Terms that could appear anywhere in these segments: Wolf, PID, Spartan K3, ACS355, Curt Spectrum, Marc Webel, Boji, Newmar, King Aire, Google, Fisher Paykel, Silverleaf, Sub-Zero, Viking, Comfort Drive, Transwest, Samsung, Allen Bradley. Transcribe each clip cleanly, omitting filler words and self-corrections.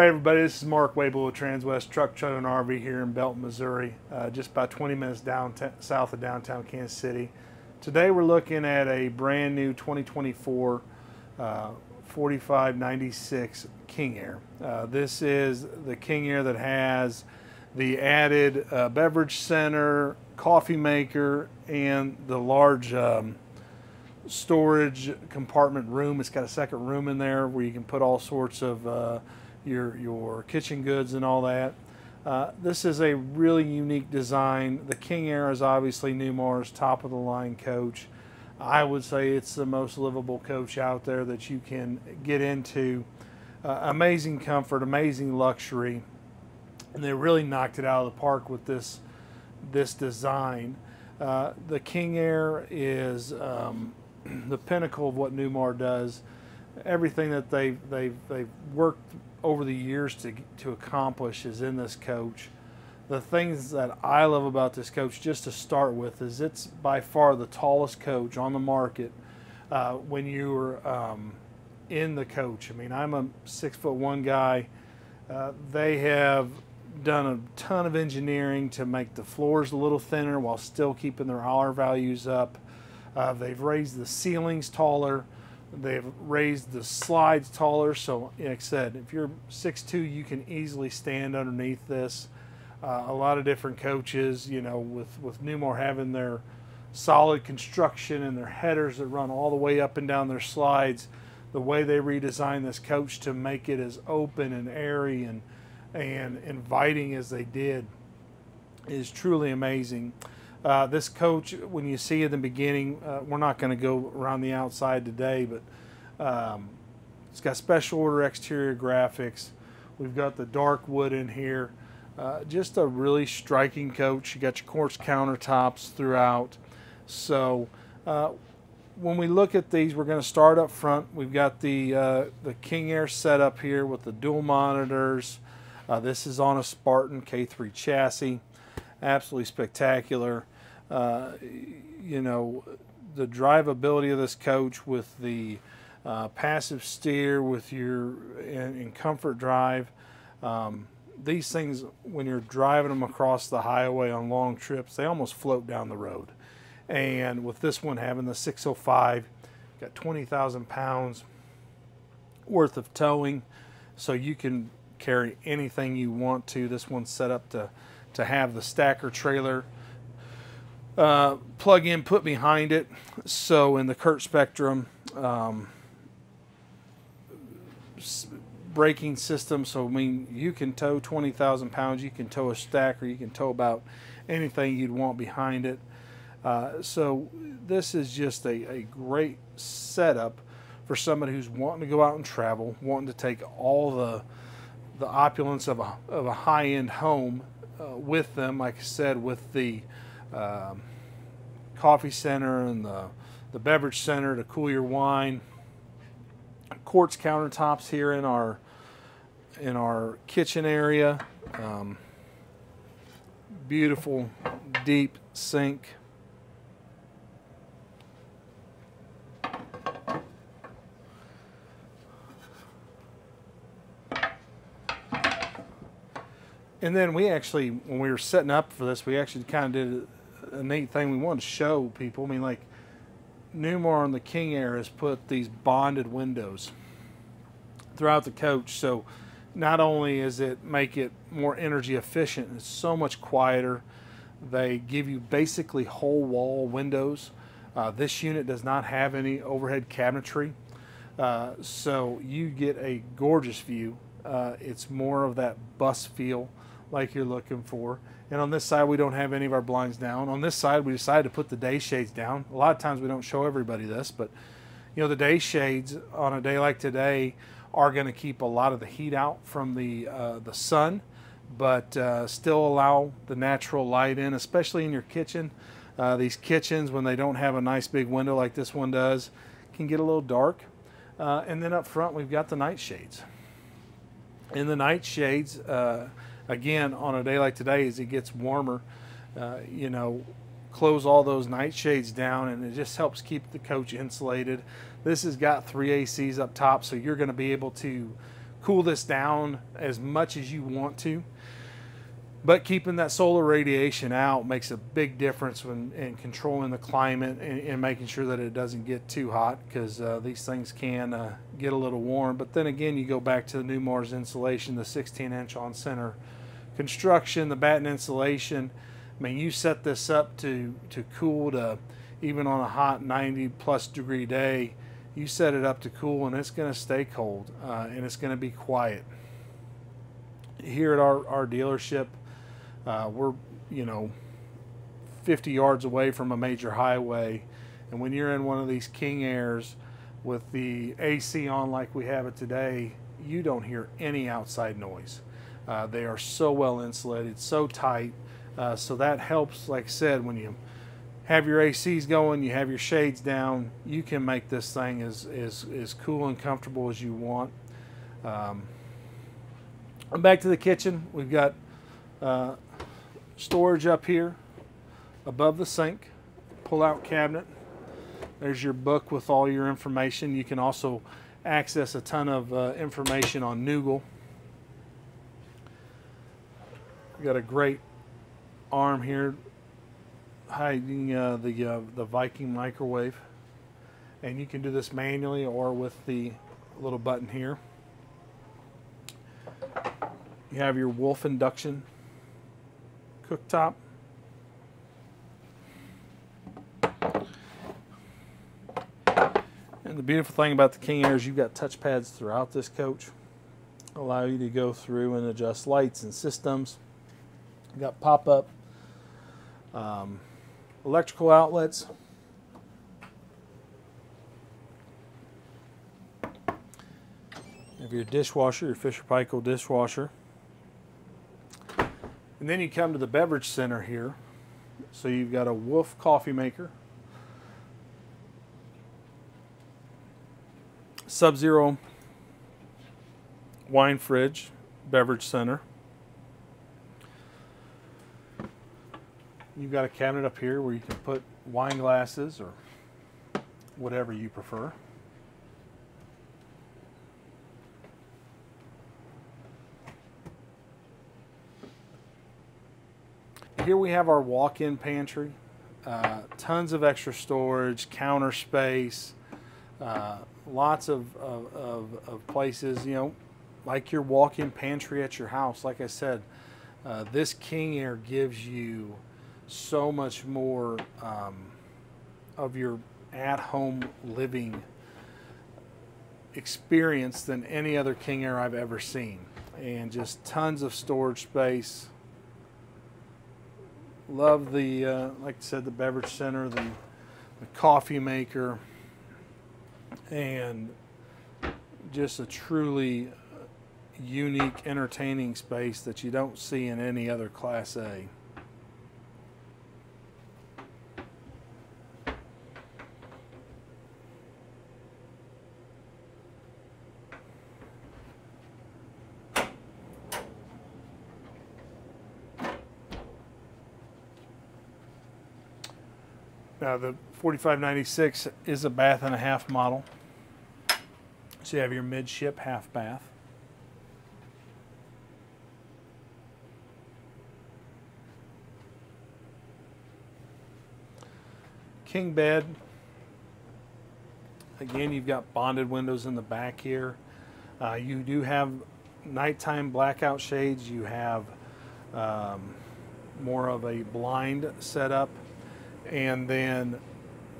Hey everybody, this is Marc Webel with Transwest Truck, Trailer, and RV here in Belton, Missouri, just about 20 minutes south of downtown Kansas City. Today we're looking at a brand new 2024 4596 King Aire. This is the King Aire that has the added beverage center, coffee maker, and the large storage compartment room. It's got a second room in there where you can put all sorts of your kitchen goods and all that. This is a really unique design. The King Aire is obviously Newmar's top of the line coach. I would say it's the most livable coach out there that you can get into. Amazing comfort, amazing luxury, and they really knocked it out of the park with this design. The King Aire is the pinnacle of what Newmar does. Everything that they've worked over the years to accomplish is in this coach. The things that I love about this coach, just to start with, is it's by far the tallest coach on the market. When you're in the coach, I mean, I'm a 6'1" guy. They have done a ton of engineering to make the floors a little thinner while still keeping their hour values up. They've raised the ceilings taller. They've raised the slides taller, so like I said, if you're 6'2", you can easily stand underneath this. A lot of different coaches, you know, with Newmar having their solid construction and their headers that run all the way up and down their slides, the way they redesigned this coach to make it as open and airy and inviting as they did is truly amazing. This coach, when you see it in the beginning, we're not going to go around the outside today, but it's got special order exterior graphics. We've got the dark wood in here. Just a really striking coach. You got your quartz countertops throughout. So when we look at these, we're going to start up front. We've got the King Aire set up here with the dual monitors. This is on a Spartan K3 chassis. Absolutely spectacular. You know, the drivability of this coach with the passive steer with your in Comfort Drive. These things, when you're driving them across the highway on long trips, they almost float down the road. And with this one having the 605, got 20,000 pounds worth of towing, so you can carry anything you want to. This one's set up to have the stacker trailer plug in put behind it, so in the Curt Spectrum braking system, so I mean, you can tow 20,000 pounds, you can tow a stacker, you can tow about anything you'd want behind it. So this is just a great setup for somebody who's wanting to go out and travel, wanting to take all the opulence of a high-end home with them, like I said, with the coffee center and the beverage center to cool your wine. Quartz countertops here in our kitchen area. Beautiful deep sink. And then we actually, when we were setting up for this, we actually kind of did a neat thing. We wanted to show people. I mean, like, Newmar and the King Aire has put these bonded windows throughout the coach. So not only is it make it more energy efficient, it's so much quieter. They give you basically whole wall windows. This unit does not have any overhead cabinetry. So you get a gorgeous view. It's more of that bus feel like you're looking for. And on this side, we don't have any of our blinds down. On this side, we decided to put the day shades down. A lot of times we don't show everybody this, but you know, the day shades on a day like today are going to keep a lot of the heat out from the sun, but still allow the natural light in, especially in your kitchen. These kitchens, when they don't have a nice big window like this one does, can get a little dark. And then up front, we've got the night shades. In the night shades, again, on a day like today, as it gets warmer, you know, close all those night shades down, and it just helps keep the coach insulated. This has got 3 ACs up top, so you're going to be able to cool this down as much as you want to. But keeping that solar radiation out makes a big difference when in controlling the climate and making sure that it doesn't get too hot, because these things can get a little warm. But then again, you go back to the Newmar's insulation, the 16-inch on center construction, the batten insulation. I mean, you set this up to cool to, even on a hot 90-plus degree day, you set it up to cool and it's going to stay cold and it's going to be quiet. Here at our dealership, we're, you know, 50 yards away from a major highway, and when you're in one of these King Aires with the AC on like we have it today, you don't hear any outside noise. They are so well insulated, so tight, so that helps. Like I said, when you have your ACs going, you have your shades down, you can make this thing as cool and comfortable as you want. Back to the kitchen, we've got storage up here above the sink, pull-out cabinet. There's your book with all your information. You can also access a ton of information on Noogle. We've got a great arm here hiding the Viking microwave, and you can do this manually or with the little button here. You have your Wolf induction cooktop. And the beautiful thing about the King Aire is you've got touch pads throughout this coach. Allow you to go through and adjust lights and systems. You've got pop-up electrical outlets. You have your dishwasher, your Fisher Paykel dishwasher. And then you come to the beverage center here. So you've got a Wolf coffee maker, Sub-Zero wine fridge, beverage center. You've got a cabinet up here where you can put wine glasses or whatever you prefer. Here we have our walk-in pantry, tons of extra storage, counter space, lots of places, you know, like your walk-in pantry at your house. Like I said, this King Aire gives you so much more of your at-home living experience than any other King Aire I've ever seen, and just tons of storage space. Love the, like I said, the beverage center, the coffee maker, and just a truly unique, entertaining space that you don't see in any other Class A. Now the 4596 is a bath and a half model, so you have your midship half bath. King bed. Again, you've got bonded windows in the back here. You do have nighttime blackout shades. You have more of a blind setup. And then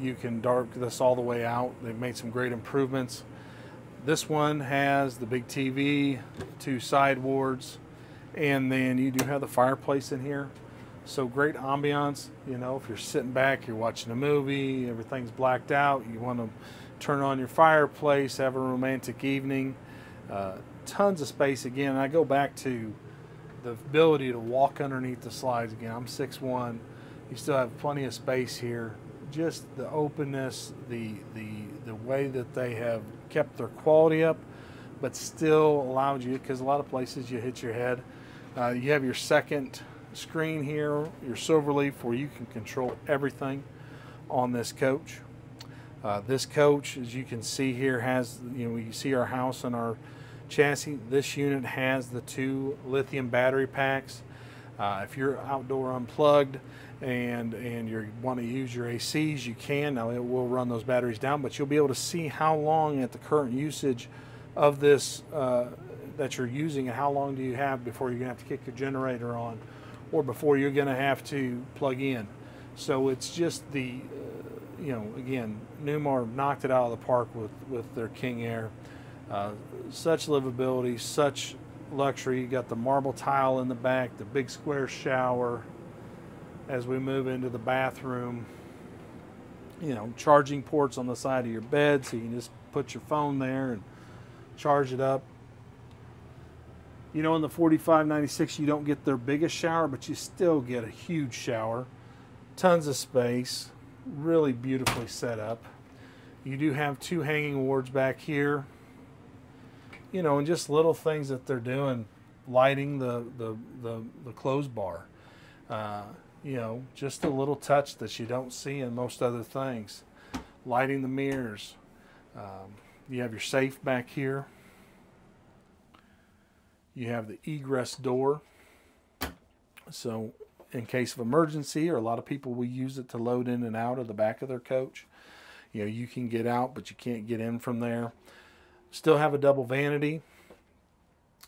you can dark this all the way out. They've made some great improvements. This one has the big TV, two side wards, and then you do have the fireplace in here. So great ambiance, you know, if you're sitting back, you're watching a movie, everything's blacked out, you want to turn on your fireplace, have a romantic evening. Tons of space. Again, I go back to the ability to walk underneath the slides. Again, I'm 6'1". You still have plenty of space here. Just the openness, the way that they have kept their quality up, but still allowed you, because a lot of places you hit your head. You have your second screen here, your Silverleaf, where you can control everything on this coach. This coach, as you can see here, has, you know, you see our house and our chassis. This unit has the 2 lithium battery packs. If you're outdoor unplugged and you want to use your ACs, you can. Now it will run those batteries down, but you'll be able to see how long at the current usage of this that you're using, and how long do you have before you're gonna have to kick your generator on, or before you're gonna have to plug in. So it's just the you know, again, Newmar knocked it out of the park with their King Aire. Such livability, such luxury. You got the marble tile in the back, the big square shower. As we move into the bathroom, you know, charging ports on the side of your bed, so you can just put your phone there and charge it up. You know, in the 4596, you don't get their biggest shower, but you still get a huge shower. Tons of space, really beautifully set up. You do have 2 hanging wards back here. You know, and just little things that they're doing, lighting the clothes bar. You know, just a little touch that you don't see in most other things. Lighting the mirrors. You have your safe back here. You have the egress door. So in case of emergency, or a lot of people will use it to load in and out of the back of their coach. You know, you can get out, but you can't get in from there. Still have a double vanity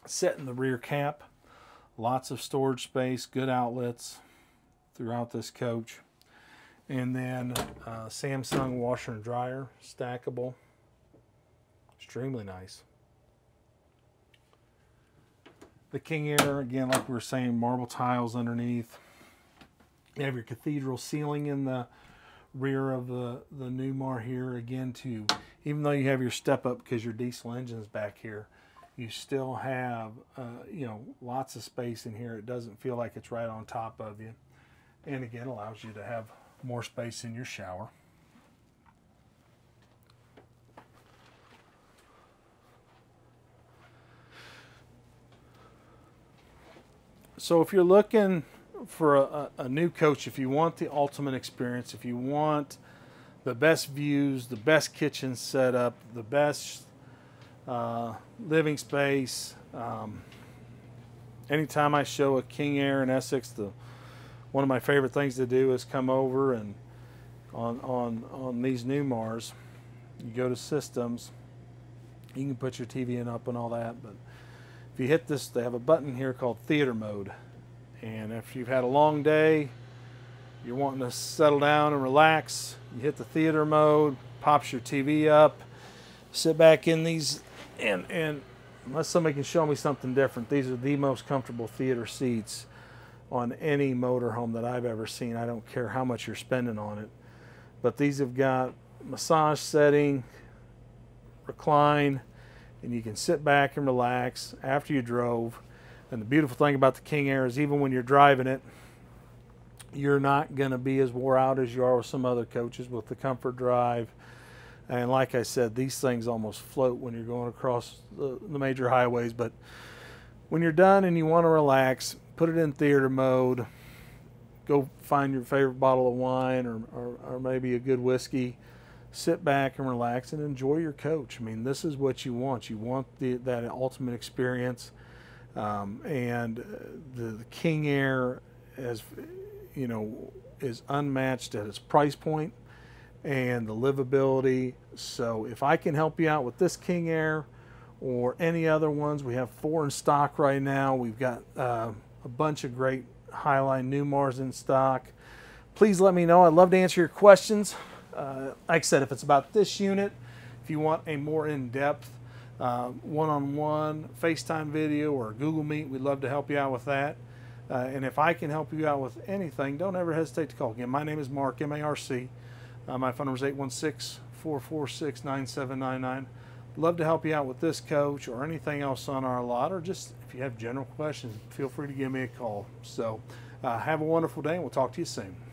set in the rear cap. Lots of storage space, good outlets throughout this coach. And then Samsung washer and dryer, stackable. Extremely nice. The King Aire, again, like we were saying, marble tiles underneath. You have your cathedral ceiling in the rear of the Newmar here, again, too. Even though you have your step up because your diesel engine's back here, you still have you know, lots of space in here. It doesn't feel like it's right on top of you. And again, allows you to have more space in your shower. So if you're looking for a new coach, if you want the ultimate experience, if you want the best views, the best kitchen setup, the best living space, anytime I show a King Aire in Essex, one of my favorite things to do is come over and on these Newmars, you go to systems, you can put your TV in up and all that, but if you hit this, they have a button here called theater mode. And if you've had a long day, you're wanting to settle down and relax, you hit the theater mode, pops your TV up, sit back in these, and unless somebody can show me something different, these are the most comfortable theater seats on any motorhome that I've ever seen. I don't care how much you're spending on it. But these have got massage setting, recline, and you can sit back and relax after you drove. And the beautiful thing about the King Aire is even when you're driving it, you're not gonna be as wore out as you are with some other coaches with the Comfort Drive. And like I said, these things almost float when you're going across the major highways. But when you're done and you wanna relax, put it in theater mode, go find your favorite bottle of wine or maybe a good whiskey, sit back and relax and enjoy your coach. I mean, this is what you want. You want that ultimate experience. And the King Aire, as you know, is unmatched at its price point and the livability. So if I can help you out with this King Aire or any other ones, we have 4 in stock right now. We've got a bunch of great Highline Newmars in stock. Please let me know. I'd love to answer your questions. Like I said, if it's about this unit, if you want a more in-depth one-on-one FaceTime video or Google Meet, we'd love to help you out with that. And if I can help you out with anything, don't ever hesitate to call. Again, my name is Marc, M-A-R-C. My phone number is 816-446-9799. Love to help you out with this coach or anything else on our lot, or just if you have general questions, feel free to give me a call. So have a wonderful day, and we'll talk to you soon.